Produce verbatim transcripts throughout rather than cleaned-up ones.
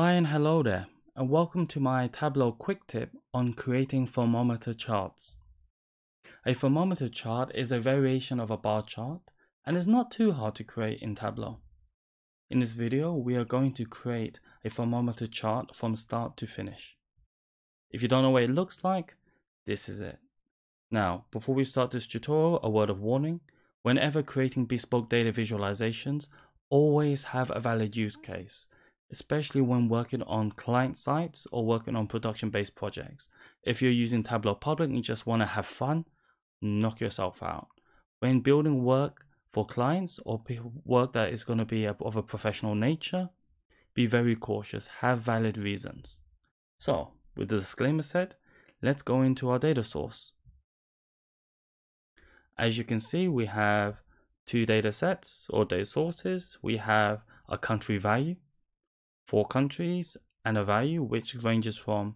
Hi and hello there, and welcome to my Tableau quick tip on creating thermometer charts. A thermometer chart is a variation of a bar chart and is not too hard to create in Tableau. In this video, we are going to create a thermometer chart from start to finish. If you don't know what it looks like, this is it. Now, before we start this tutorial, a word of warning. Whenever creating bespoke data visualizations, always have a valid use case. Especially when working on client sites or working on production-based projects. If you're using Tableau Public and you just want to have fun, knock yourself out. When building work for clients or work that is going to be of a professional nature, be very cautious, have valid reasons. So, with the disclaimer said, let's go into our data source. As you can see, we have two data sets or data sources. We have a country value, four countries, and a value which ranges from zero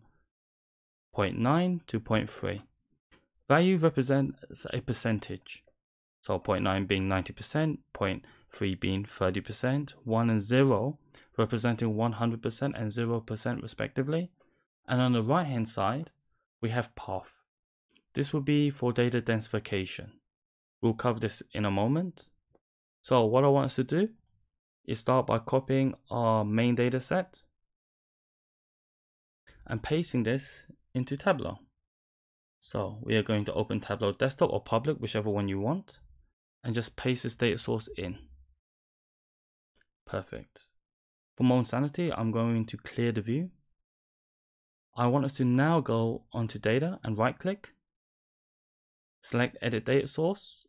point nine to zero point three. Value represents a percentage, so zero point nine being ninety percent, zero point three being thirty percent, one and zero representing one hundred percent and zero percent respectively. And on the right hand side, we have path. This will be for data densification. We'll cover this in a moment. So what I want us to do is start by copying our main data set and pasting this into Tableau. So we are going to open Tableau Desktop or Public, whichever one you want, and just paste this data source in. Perfect. For more sanity, I'm going to clear the view. I want us to now go onto data and right click, select edit data source.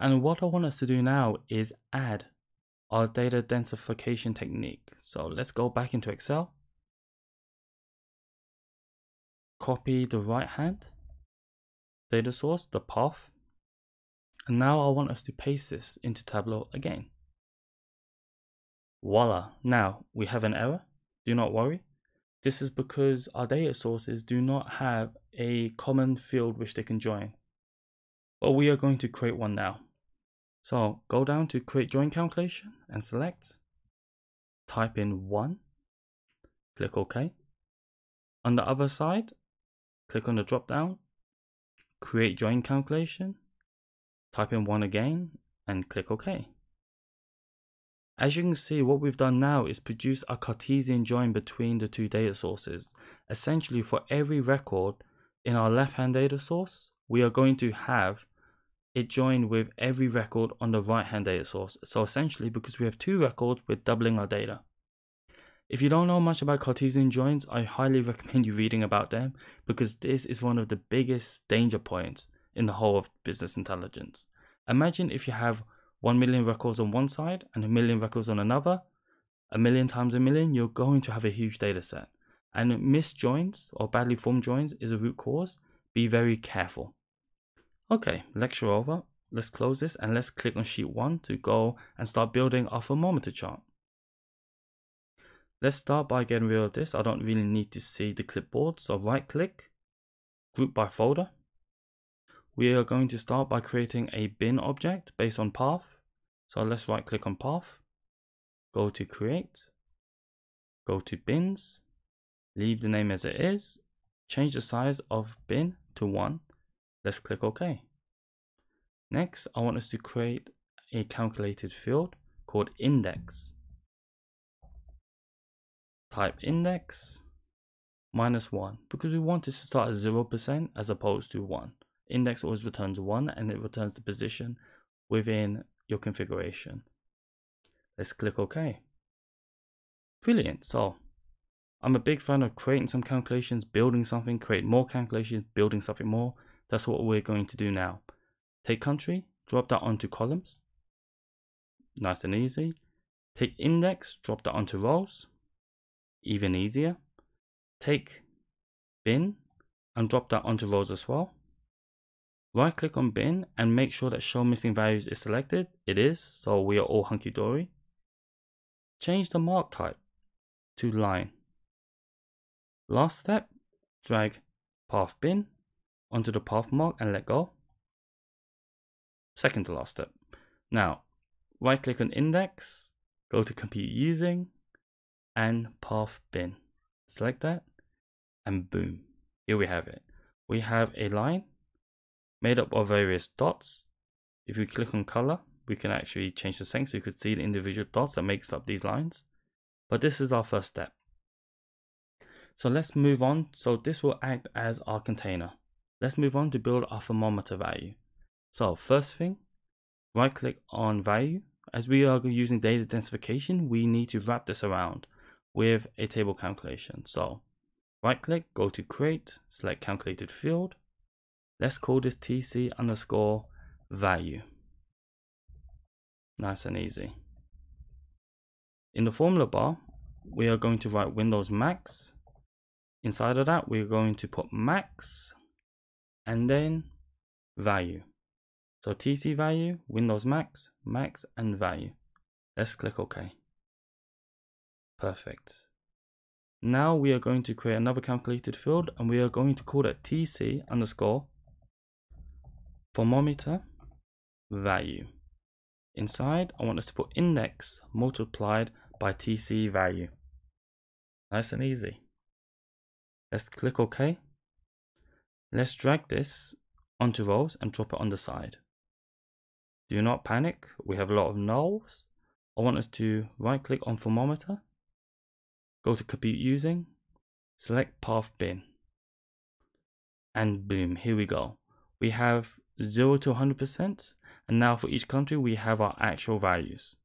And what I want us to do now is add our data densification technique. So let's go back into Excel. Copy the right hand data source, the path. And now I want us to paste this into Tableau again. Voila, now we have an error. Do not worry. This is because our data sources do not have a common field which they can join. But we are going to create one now. So go down to create join calculation and select, type in one, click OK. On the other side, click on the drop down, create join calculation, type in one again and click OK. As you can see, what we've done now is produce a Cartesian join between the two data sources. Essentially, for every record in our left hand data source, we are going to have it joined with every record on the right hand data source. So essentially, because we have two records, we're doubling our data. If you don't know much about Cartesian joins, I highly recommend you reading about them, because this is one of the biggest danger points in the whole of business intelligence. Imagine if you have one million records on one side and a million records on another. A million times a million, you're going to have a huge data set. And misjoins or badly formed joins is a root cause. Be very careful. Okay, lecture over. Let's close this and let's click on sheet one to go and start building our thermometer chart. Let's start by getting rid of this. I don't really need to see the clipboard, so right click, group by folder. We are going to start by creating a bin object based on path. So let's right click on path, go to create, go to bins, leave the name as it is, change the size of bin to one. Let's click OK. Next, I want us to create a calculated field called index. Type index minus one, because we want this to start at zero percent as opposed to one. Index always returns one and it returns the position within your configuration. Let's click OK. Brilliant. So I'm a big fan of creating some calculations, building something, create more calculations, building something more. That's what we're going to do now. Take country, drop that onto columns. Nice and easy. Take index, drop that onto rows. Even easier. Take bin and drop that onto rows as well. Right click on bin and make sure that show missing values is selected. It is, so we are all hunky-dory. Change the mark type to line. Last step, drag path bin onto the path mark and let go. Second to last step. Now, right click on index, go to compute using, and path bin. Select that and boom, here we have it. We have a line made up of various dots. If you click on color, we can actually change the setting so you could see the individual dots that makes up these lines. But this is our first step. So let's move on. So this will act as our container. Let's move on to build our thermometer value. So first thing, right click on value. As we are using data densification, we need to wrap this around with a table calculation. So right click, go to create, select calculated field. Let's call this T C underscore value. Nice and easy. In the formula bar, we are going to write Windows max. Inside of that, we're going to put max and then value. So T C value, Windows max, max and value. Let's click OK. Perfect. Now we are going to create another calculated field and we are going to call it T C underscore thermometer value. Inside, I want us to put index multiplied by T C value. Nice and easy. Let's click OK. Let's drag this onto rows and drop it on the side. Do not panic, we have a lot of nulls. I want us to right click on thermometer, go to compute using, select path bin, and boom, here we go. We have zero to one hundred percent, and now for each country we have our actual values.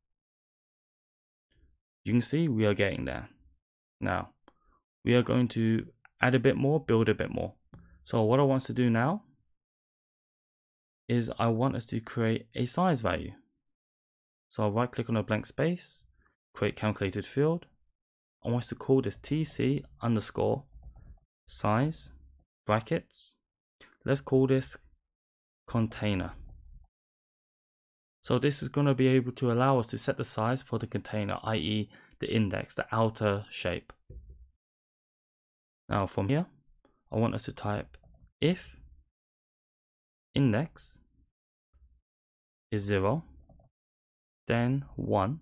You can see we are getting there. Now we are going to add a bit more, build a bit more. So what I want to do now is I want us to create a size value. So I'll right click on a blank space, create calculated field. I want us to call this T C underscore size brackets. Let's call this container. So this is going to be able to allow us to set the size for the container, that is the index, the outer shape. Now from here, I want us to type if index is zero, then one,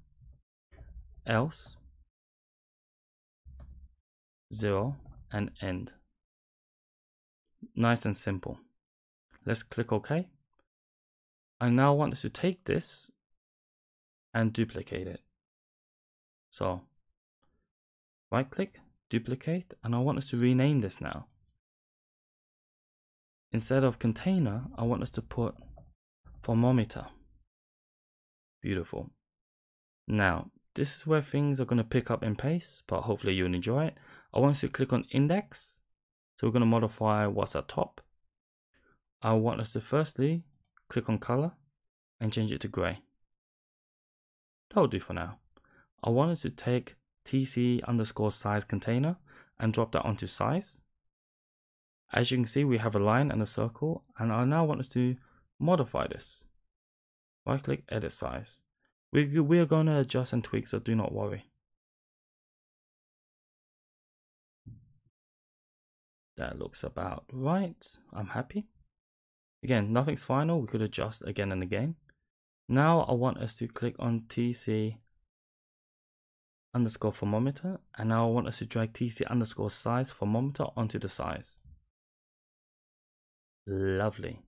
else zero and end. Nice and simple. Let's click OK. I now want us to take this and duplicate it. So right click, duplicate, and I want us to rename this now. Instead of container, I want us to put thermometer. Beautiful. Now, this is where things are going to pick up in pace, but hopefully you'll enjoy it. I want us to click on index. So we're going to modify what's at top. I want us to firstly click on color and change it to gray. That'll do for now. I want us to take T C underscore size container and drop that onto size. As you can see, we have a line and a circle, and I now want us to modify this. Right click, edit size. We, we are going to adjust and tweak, so do not worry. That looks about right. I'm happy. Again, nothing's final. We could adjust again and again. Now I want us to click on T C underscore thermometer, and now I want us to drag T C underscore size thermometer onto the size. Lovely.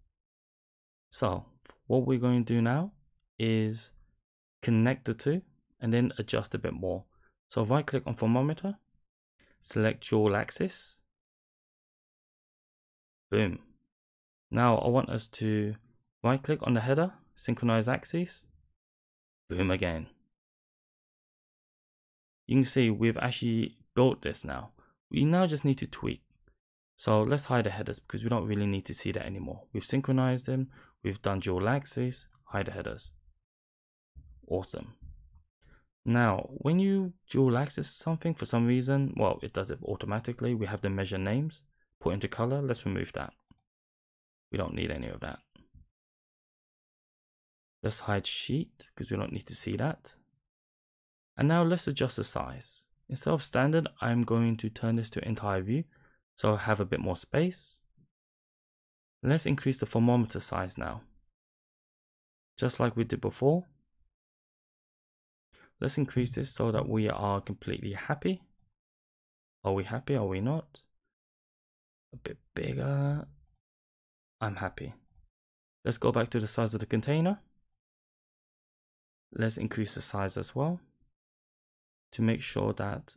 So what we're going to do now is connect the two and then adjust a bit more. So right click on thermometer, select dual axis. Boom. Now I want us to right click on the header, synchronize axes. Boom again. You can see we've actually built this now. We now just need to tweak. So let's hide the headers because we don't really need to see that anymore. We've synchronized them, we've done dual axes, hide the headers. Awesome. Now, when you dual axis something for some reason, well, it does it automatically. We have the measure names put into color. Let's remove that. We don't need any of that. Let's hide sheet because we don't need to see that. And now let's adjust the size. Instead of standard, I'm going to turn this to entire view. So I have a bit more space. Let's increase the thermometer size now. Just like we did before. Let's increase this so that we are completely happy. Are we happy? Are we not? A bit bigger. I'm happy. Let's go back to the size of the container. Let's increase the size as well to make sure that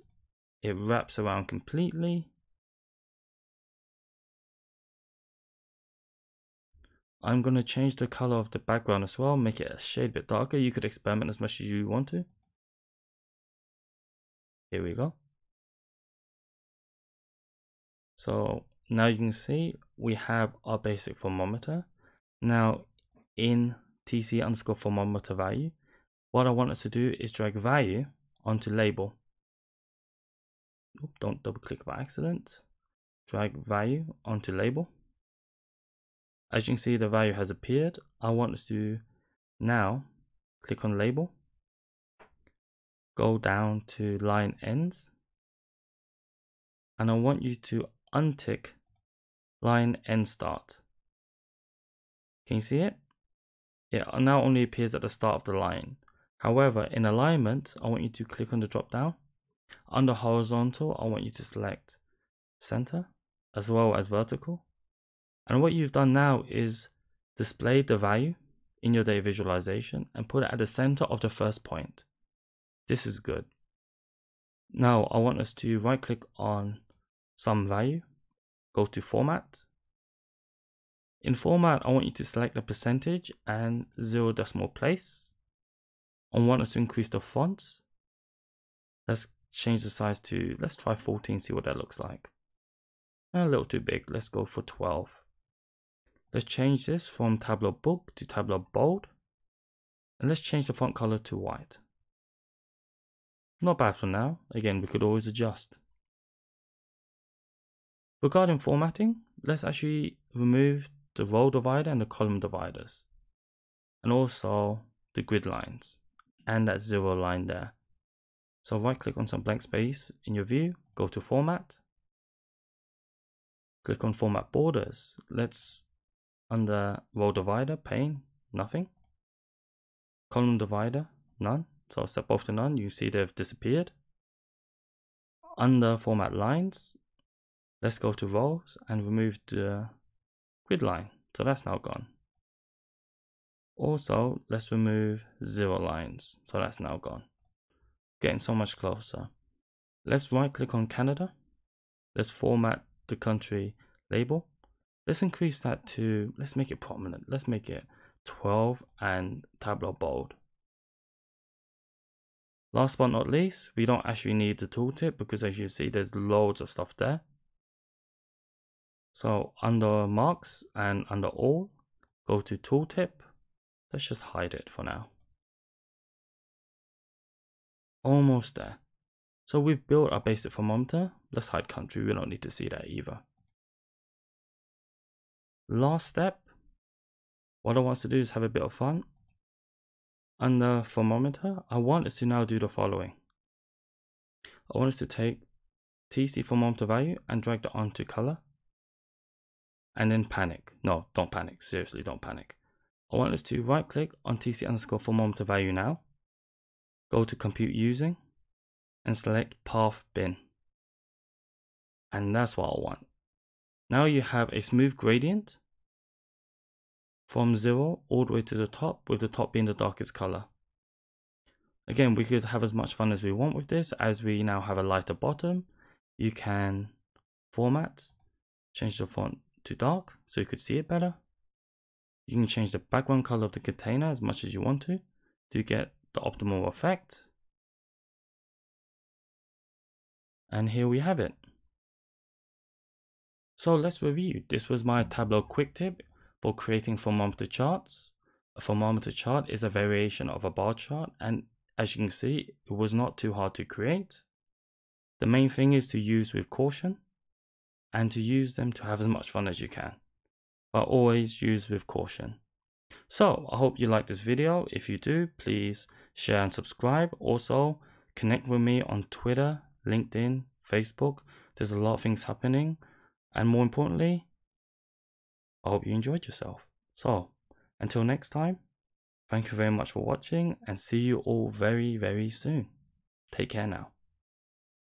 it wraps around completely. I'm going to change the color of the background as well, make it a shade bit darker. You could experiment as much as you want to. Here we go. So now you can see we have our basic thermometer. Now in T C underscore thermometer value, what I want us to do is drag value onto label. Oop, don't double click by accident. Drag value onto label. As you can see, the value has appeared. I want us to now click on label, go down to line ends, and I want you to untick line end start. Can you see it? It now only appears at the start of the line. However, in alignment, I want you to click on the drop down. Under horizontal, I want you to select center as well as vertical. And what you've done now is display the value in your data visualization and put it at the center of the first point. This is good. Now I want us to right click on some value, go to format. In format, I want you to select the percentage and zero decimal place. I want us to increase the font. Let's change the size to, let's try fourteen, see what that looks like. A little too big, let's go for twelve. Let's change this from Tableau Book to Tableau Bold. And let's change the font color to white. Not bad for now. Again, we could always adjust. Regarding formatting, let's actually remove the row divider and the column dividers. And also the grid lines. And that zero line there. So right click on some blank space in your view. Go to Format. Click on Format Borders. Let's... Under row divider, pane, nothing. Column divider, none. So I'll step off to none. You see they've disappeared. Under format lines, let's go to rows and remove the grid line. So that's now gone. Also, let's remove zero lines. So that's now gone. Getting so much closer. Let's right click on Canada. Let's format the country label. Let's increase that to, let's make it prominent. Let's make it twelve and Tableau Bold. Last but not least, we don't actually need the tooltip because as you see, there's loads of stuff there. So under marks and under all, go to tooltip. Let's just hide it for now. Almost there. So we've built our basic thermometer. Let's hide country. We don't need to see that either. Last step, what I want us to do is have a bit of fun. Under thermometer, I want us to now do the following. I want us to take T C thermometer value and drag that onto color. And then panic. No, don't panic. Seriously, don't panic. I want us to right click on T C underscore thermometer value now. Go to compute using and select path bin. And that's what I want. Now you have a smooth gradient from zero all the way to the top, with the top being the darkest color. Again, we could have as much fun as we want with this, as we now have a lighter bottom. You can format, change the font to dark so you could see it better. You can change the background color of the container as much as you want to to get the optimal effect. And here we have it. So let's review. This was my Tableau quick tip for creating thermometer charts. A thermometer chart is a variation of a bar chart, and as you can see, it was not too hard to create. The main thing is to use with caution and to use them to have as much fun as you can, but always use with caution. So I hope you liked this video. If you do, please share and subscribe. Also connect with me on Twitter, LinkedIn, Facebook. There's a lot of things happening. And more importantly, I hope you enjoyed yourself. So, until next time, Thank you very much for watching and see you all very, very soon. Take care now.